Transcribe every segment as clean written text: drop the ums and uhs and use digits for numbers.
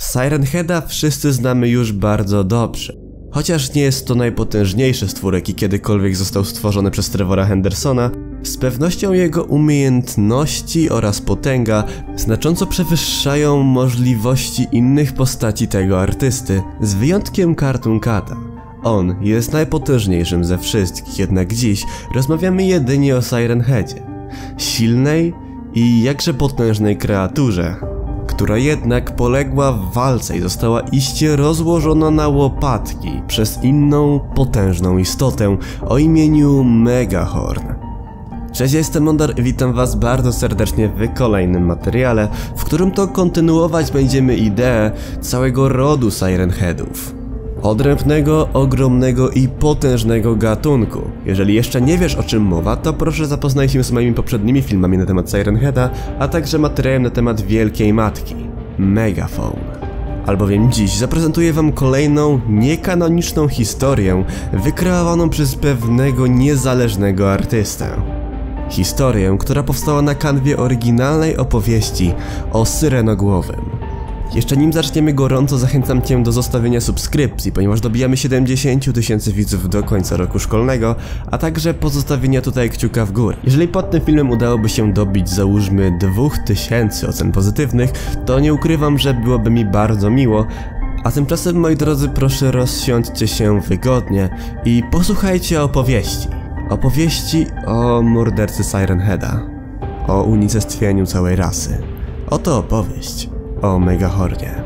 Siren Heada wszyscy znamy już bardzo dobrze. Chociaż nie jest to najpotężniejszy stwór, jaki kiedykolwiek został stworzony przez Trevora Hendersona, z pewnością jego umiejętności oraz potęga znacząco przewyższają możliwości innych postaci tego artysty, z wyjątkiem Cartoon Cut'a. On jest najpotężniejszym ze wszystkich, jednak dziś rozmawiamy jedynie o Siren Headzie, silnej i jakże potężnej kreaturze, która jednak poległa w walce i została iście rozłożona na łopatki przez inną potężną istotę o imieniu Megahorn. Cześć, ja jestem Mondar i witam was bardzo serdecznie w kolejnym materiale, w którym to kontynuować będziemy ideę całego rodu Siren Headów. Odrębnego, ogromnego i potężnego gatunku. Jeżeli jeszcze nie wiesz, o czym mowa, to proszę zapoznaj się z moimi poprzednimi filmami na temat Siren Heada, a także materiałem na temat Wielkiej Matki, Megahorn. Albowiem dziś zaprezentuję wam kolejną, niekanoniczną historię wykreowaną przez pewnego niezależnego artystę. Historię, która powstała na kanwie oryginalnej opowieści o Syrenogłowym. Jeszcze nim zaczniemy, gorąco zachęcam cię do zostawienia subskrypcji, ponieważ dobijamy 70 000 widzów do końca roku szkolnego, a także pozostawienia tutaj kciuka w górę. Jeżeli pod tym filmem udałoby się dobić załóżmy 2000 ocen pozytywnych, to nie ukrywam, że byłoby mi bardzo miło, a tymczasem moi drodzy proszę rozsiądźcie się wygodnie i posłuchajcie opowieści. Opowieści o mordercy Siren Heada, o unicestwieniu całej rasy. Oto opowieść o Megahornie.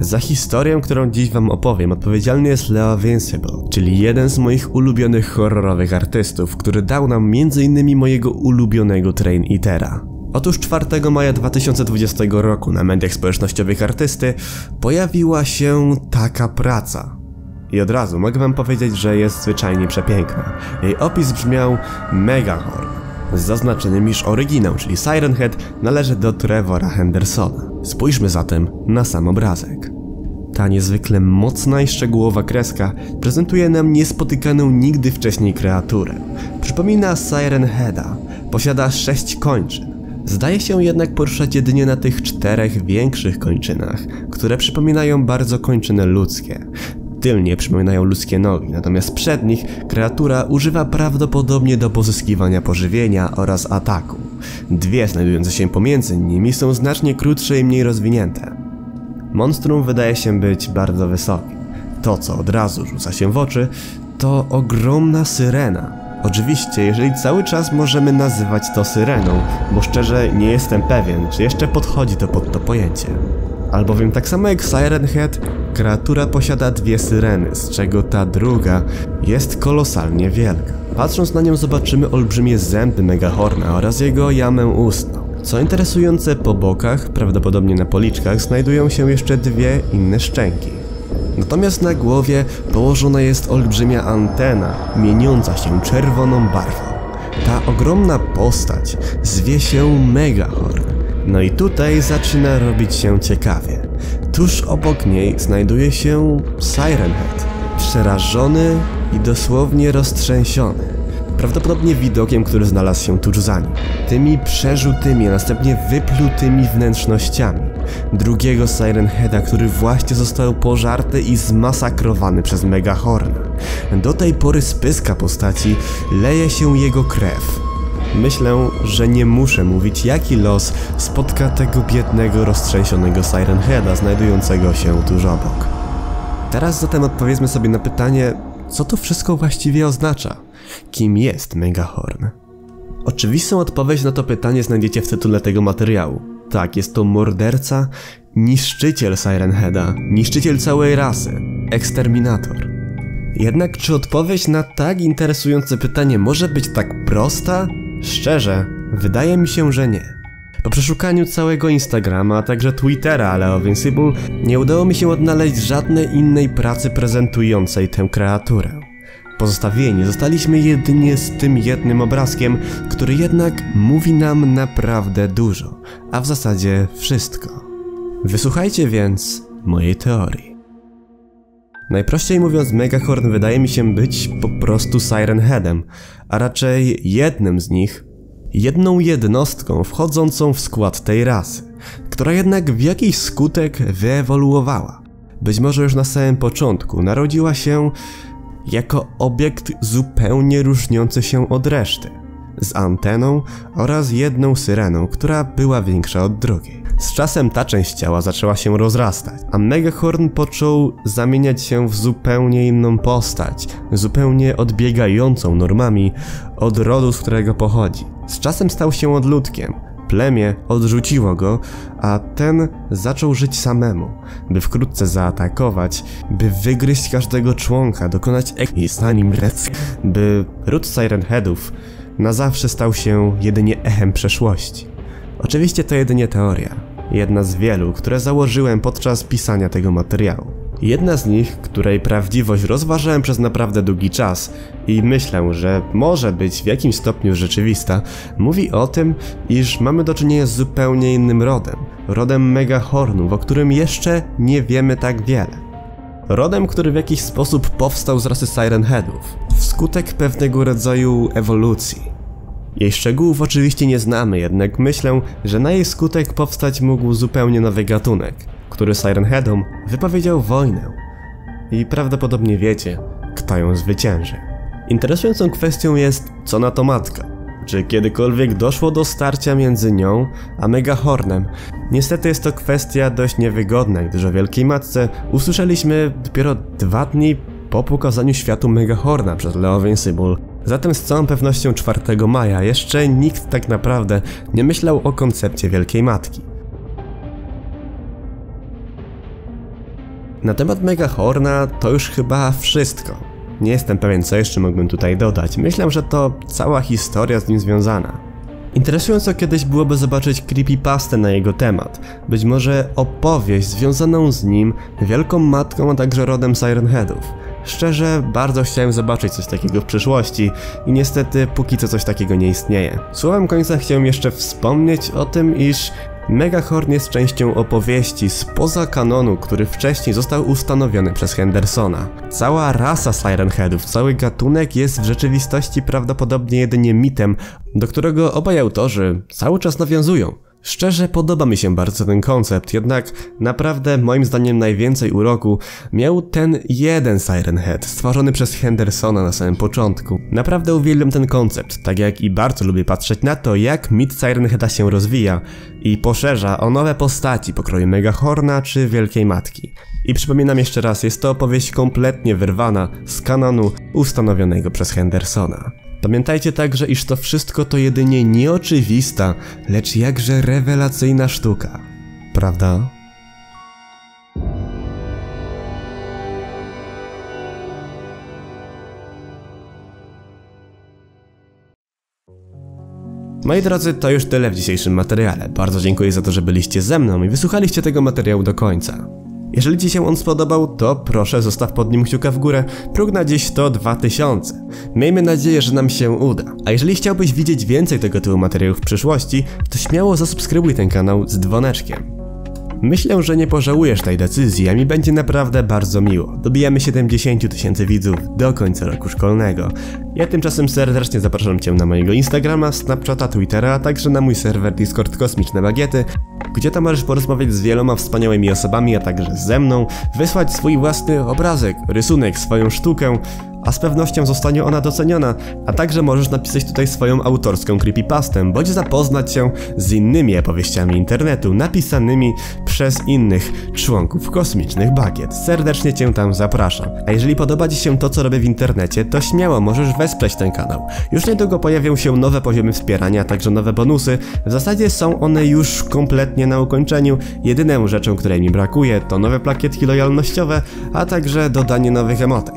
Za historię, którą dziś wam opowiem, odpowiedzialny jest Leovincible, czyli jeden z moich ulubionych horrorowych artystów, który dał nam m.in. mojego ulubionego Train Itera. Otóż 4 maja 2020 roku na mediach społecznościowych artysty pojawiła się taka praca. I od razu mogę wam powiedzieć, że jest zwyczajnie przepiękna. Jej opis brzmiał: Megahorn, z zaznaczeniem, iż oryginał, czyli Siren Head, należy do Trevora Hendersona. Spójrzmy zatem na sam obrazek. Ta niezwykle mocna i szczegółowa kreska prezentuje nam niespotykaną nigdy wcześniej kreaturę. Przypomina Siren Heada, posiada 6 kończyn. Zdaje się jednak poruszać jedynie na tych 4 większych kończynach, które przypominają bardzo kończyny ludzkie. Tylnie przypominają ludzkie nogi, natomiast przednich kreatura używa prawdopodobnie do pozyskiwania pożywienia oraz ataku. 2 znajdujące się pomiędzy nimi są znacznie krótsze i mniej rozwinięte. Monstrum wydaje się być bardzo wysoki. To, co od razu rzuca się w oczy, to ogromna syrena. Oczywiście, jeżeli cały czas możemy nazywać to syreną, bo szczerze nie jestem pewien, czy jeszcze podchodzi to pod to pojęcie. Albowiem tak samo jak Siren Head, kreatura posiada 2 syreny, z czego ta druga jest kolosalnie wielka. Patrząc na nią zobaczymy olbrzymie zęby Megahorna oraz jego jamę ustną. Co interesujące, po bokach, prawdopodobnie na policzkach, znajdują się jeszcze 2 inne szczęki. Natomiast na głowie położona jest olbrzymia antena, mieniąca się czerwoną barwą. Ta ogromna postać zwie się Megahorn. No i tutaj zaczyna robić się ciekawie. Tuż obok niej znajduje się Siren Head, przerażony i dosłownie roztrzęsiony, prawdopodobnie widokiem, który znalazł się tuż za nim. Tymi przerzutymi, a następnie wyplutymi wnętrznościami drugiego Siren Heada, który właśnie został pożarty i zmasakrowany przez Megahorna. Do tej pory z pyska postaci leje się jego krew. Myślę, że nie muszę mówić, jaki los spotka tego biednego, roztrzęsionego Siren Heada znajdującego się tuż obok. Teraz zatem odpowiedzmy sobie na pytanie, co to wszystko właściwie oznacza? Kim jest Megahorn? Oczywistą odpowiedź na to pytanie znajdziecie w tytule tego materiału. Tak, jest to morderca, niszczyciel Siren Heada, niszczyciel całej rasy, eksterminator. Jednak czy odpowiedź na tak interesujące pytanie może być tak prosta? Szczerze, wydaje mi się, że nie. Po przeszukaniu całego Instagrama, a także Twittera Leovincible nie udało mi się odnaleźć żadnej innej pracy prezentującej tę kreaturę. Pozostawieni zostaliśmy jedynie z tym jednym obrazkiem, który jednak mówi nam naprawdę dużo, a w zasadzie wszystko. Wysłuchajcie więc mojej teorii. Najprościej mówiąc, Megahorn wydaje mi się być po prostu Siren Headem, a raczej jednym z nich, jedną jednostką wchodzącą w skład tej rasy, która jednak w jakiś skutek wyewoluowała. Być może już na samym początku narodziła się jako obiekt zupełnie różniący się od reszty, z anteną oraz jedną syreną, która była większa od drugiej. Z czasem ta część ciała zaczęła się rozrastać, a Megahorn począł zamieniać się w zupełnie inną postać, zupełnie odbiegającą normami od rodu, z którego pochodzi. Z czasem stał się odludkiem, plemię odrzuciło go, a ten zaczął żyć samemu, by wkrótce zaatakować, by wygryźć każdego członka, dokonać by ród Siren Headów na zawsze stał się jedynie echem przeszłości. Oczywiście to jedynie teoria, jedna z wielu, które założyłem podczas pisania tego materiału. Jedna z nich, której prawdziwość rozważałem przez naprawdę długi czas i myślę, że może być w jakimś stopniu rzeczywista, mówi o tym, iż mamy do czynienia z zupełnie innym rodem. Rodem Megahornu, o którym jeszcze nie wiemy tak wiele. Rodem, który w jakiś sposób powstał z rasy Siren Headów, wskutek pewnego rodzaju ewolucji. Jej szczegółów oczywiście nie znamy, jednak myślę, że na jej skutek powstać mógł zupełnie nowy gatunek, który Siren Headom wypowiedział wojnę. I prawdopodobnie wiecie, kto ją zwycięży. Interesującą kwestią jest, co na to matka. Czy kiedykolwiek doszło do starcia między nią a Megahornem? Niestety jest to kwestia dość niewygodna, gdyż o Wielkiej Matce usłyszeliśmy dopiero 2 dni po pokazaniu światu Megahorna przez Leovincible. Zatem z całą pewnością 4 maja jeszcze nikt tak naprawdę nie myślał o koncepcie Wielkiej Matki. Na temat Megahorna to już chyba wszystko. Nie jestem pewien, co jeszcze mógłbym tutaj dodać. Myślę, że to cała historia z nim związana. Interesująco kiedyś byłoby zobaczyć creepypastę na jego temat. Być może opowieść związaną z nim, Wielką Matką, a także rodem Siren Headów. Szczerze, bardzo chciałem zobaczyć coś takiego w przyszłości i niestety póki co coś takiego nie istnieje. Słowem końca chciałem jeszcze wspomnieć o tym, iż Megahorn jest częścią opowieści spoza kanonu, który wcześniej został ustanowiony przez Hendersona. Cała rasa Siren Headów, cały gatunek jest w rzeczywistości prawdopodobnie jedynie mitem, do którego obaj autorzy cały czas nawiązują. Szczerze podoba mi się bardzo ten koncept, jednak naprawdę moim zdaniem najwięcej uroku miał ten jeden Siren Head, stworzony przez Hendersona na samym początku. Naprawdę uwielbiam ten koncept, tak jak i bardzo lubię patrzeć na to, jak mit Siren Heada się rozwija i poszerza o nowe postaci pokroju Megahorna czy Wielkiej Matki. I przypominam jeszcze raz, jest to opowieść kompletnie wyrwana z kanonu ustanowionego przez Hendersona. Pamiętajcie także, iż to wszystko to jedynie nieoczywista, lecz jakże rewelacyjna sztuka, prawda? Moi drodzy, to już tyle w dzisiejszym materiale. Bardzo dziękuję za to, że byliście ze mną i wysłuchaliście tego materiału do końca. Jeżeli Ci się on spodobał, to proszę zostaw pod nim kciuka w górę, próg na dziś to 2000. Miejmy nadzieję, że nam się uda. A jeżeli chciałbyś widzieć więcej tego typu materiałów w przyszłości, to śmiało zasubskrybuj ten kanał z dzwoneczkiem. Myślę, że nie pożałujesz tej decyzji, a mi będzie naprawdę bardzo miło. Dobijamy 70 000 widzów do końca roku szkolnego. Ja tymczasem serdecznie zapraszam Cię na mojego Instagrama, Snapchata, Twittera, a także na mój serwer Discord Kosmiczne Bagiety, gdzie tam możesz porozmawiać z wieloma wspaniałymi osobami, a także ze mną, wysłać swój własny obrazek, rysunek, swoją sztukę, a z pewnością zostanie ona doceniona, a także możesz napisać tutaj swoją autorską creepypastę, bądź zapoznać się z innymi opowieściami internetu napisanymi przez innych członków Kosmicznych Bagiet. Serdecznie Cię tam zapraszam. A jeżeli podoba Ci się to, co robię w internecie, to śmiało możesz wesprzeć ten kanał. Już niedługo pojawią się nowe poziomy wspierania, a także nowe bonusy. W zasadzie są one już kompletnie na ukończeniu. Jedyną rzeczą, której mi brakuje, to nowe plakietki lojalnościowe, a także dodanie nowych emotek.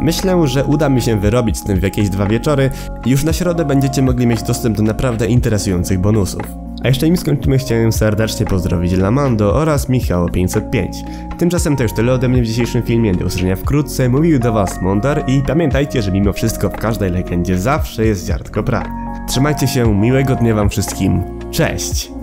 Myślę, że uda mi się wyrobić z tym w jakieś 2 wieczory i już na środę będziecie mogli mieć dostęp do naprawdę interesujących bonusów. A jeszcze im skończymy, chciałem serdecznie pozdrowić Lamando oraz Michała 505. Tymczasem to już tyle ode mnie w dzisiejszym filmie, do usłyszenia wkrótce, mówił do was Mondar i pamiętajcie, że mimo wszystko w każdej legendzie zawsze jest ziarnko prawdy. Trzymajcie się, miłego dnia wam wszystkim, cześć!